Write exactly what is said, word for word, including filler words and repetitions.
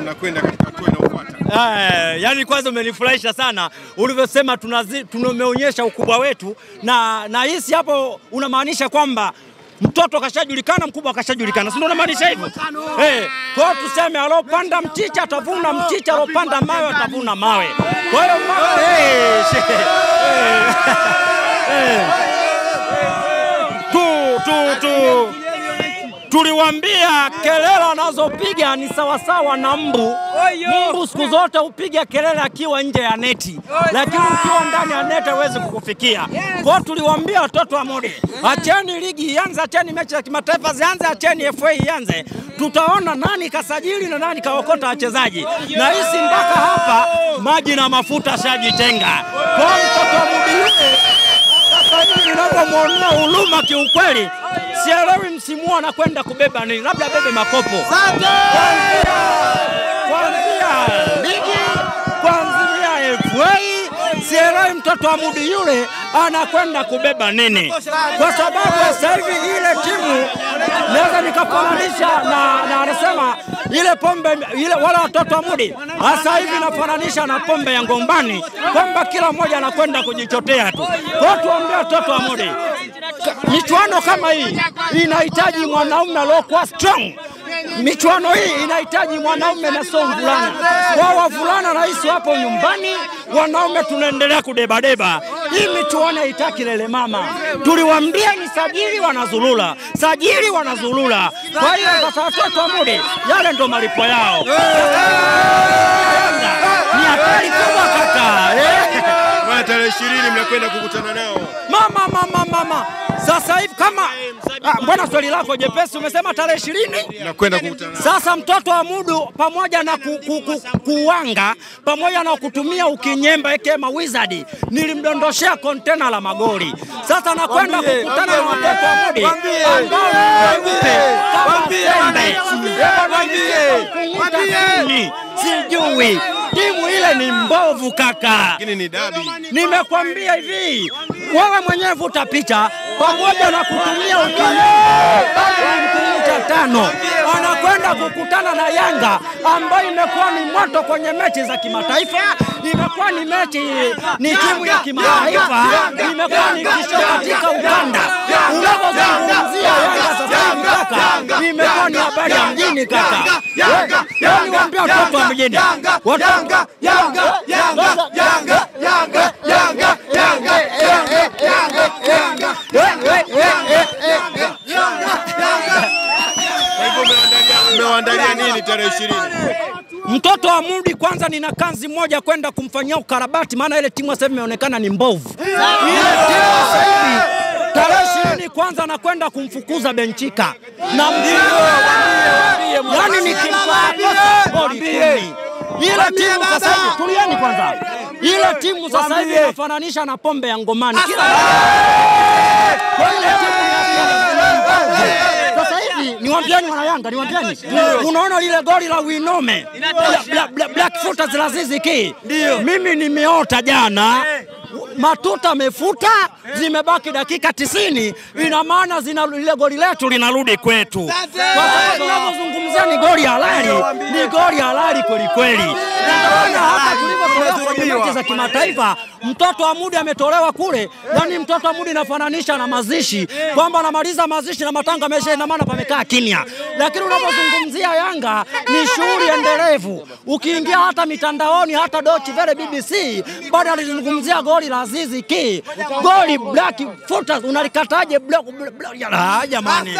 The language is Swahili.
mnakwenda katika hatua inayofuata. Eh, yani kwanza umenifurahisha sana ulivyosema tunameonyesha ukubwa wetu, na na hisi hapo unamaanisha kwamba mtoto kashajulikana, mkubwa kashajulikana. Si ndio unamaanisha hivyo? Eh, kwa tuseme alopanda mchicha atavuna mchicha, alopanda mawe atavuna mawe. Kwa hiyo eh tu tu tu tuliwaambia kelele anazopiga ni sawa sawa na mbu. Mbu siku zote upiga kelele akiwa nje ya neti, lakini ukiwa ndani ya neti hawezi kukufikia. Kwa hiyo tuliwaambia watoto wa Modi, acheni ligi ianze, acheni mechi za kimataifa zianze, acheni F A ianze. Tutaona nani kasajili na nani kaokota wachezaji. Na hisi mpaka hapa maji na mafuta shajitenga. Kwa hiyo mtoto ninapomuona huluma kiukweli, sielewi msimu anakwenda kubeba nini, labda bebe makopo. Kwanza ligi, kwanza F A, sielewi mtoto wa Mudi yule anakwenda kubeba nini. Kwa sababu sasa hivi ile timu naweza nikafananisha na na anasema ile pombe ile, wala watoto wa Mudi sasa hivi nafananisha na pombe ya Ngombani, kwamba kila mmoja anakwenda kujichotea tu. Kwa tuambie watoto wa Mudi, michuano kama hii inahitaji mwanaume aliyokuwa strong. Michuano hii inahitaji mwanaume na sio mvulana. Wao wavulana na hisi hapo nyumbani, wanaume tunaendelea kudeba deba. Hii michuano haitaki lele mama. Tuliwaambia ni sajili wanazulula, sajili wanazulula. Kwa hiyo sasa watoto wa Mudi yale ndio malipo yao. Ni hatari kubwa kaka. Kwa tarehe ishirini mnakwenda kukutana nao. Mama mama mama. Sasa hivi kama mbona swali lako jepesi, umesema tarehe ishirini nakwenda kukutana. Sasa mtoto wa Mudu pamoja na ku, ku, ku, kuanga pamoja na kutumia ukinyemba ekema wizard nilimdondoshia container la magoli. Sasa nakwenda kukutana na watoto wa Mudi. Mwambie mwambie mwambie sijui timu ile ni mbovu kaka. Lakini ni dabi. Nimekwambia hivi, wewe mwenyewe vuta picha pamoja na kutumia ukinyemba tano anakwenda kukutana na Yanga ambayo imekuwa ni moto kwenye mechi za kimataifa, imekuwa ni mechi ni timu ya kimataifa, imekuwa ni kisho katika Uganda. Unapozungumzia Yanga sasa hivi imekuwa ni habari ya mjini kaka. Yanga Yanga watoto wa mjini, Yanga Yanga Yanga Yanga Yanga Yanga Yanga Yanga Mmewandalia nini tarehe ishirini? Mtoto wa Mudi kwanza nina kanzi moja kwenda kumfanyia ukarabati, maana ile timu sasa imeonekana ni mbovu. Tarehe ishirini kwanza nakwenda kumfukuza benchika. Na mdio yani nikimpa boli kumi. Ile timu sasa hivi tulieni kwanza. Ile timu sasa hivi inafananisha na pombe ya Ngomani. Kila niwambieni wana Yanga, niwambieni. Unaona ile goli la Winome Blackfooters la Ziziki. Mimi nimeota jana, matuta mefuta, zimebaki dakika tisini, ina maana zina ile goli letu linarudi kwetu. Kwa sababu tunazozungumzia ni goli halali, ni goli halali kweli kweli. Ndio hapa tulivyotolewa kwa za kimataifa, mtoto wa Mudi ametolewa kule, yani mtoto wa Mudi nafananisha na mazishi, kwamba anamaliza mazishi na matanga amesha, ina maana pamekaa kimya. Lakini unapozungumzia Yanga ni shughuli endelevu. Ukiingia hata mitandaoni, hata Deutsche Welle, B B C bado alizungumzia goli la Azizi Ki. Goli Blackfooters unalikataje? Black, black, black, black, jamani.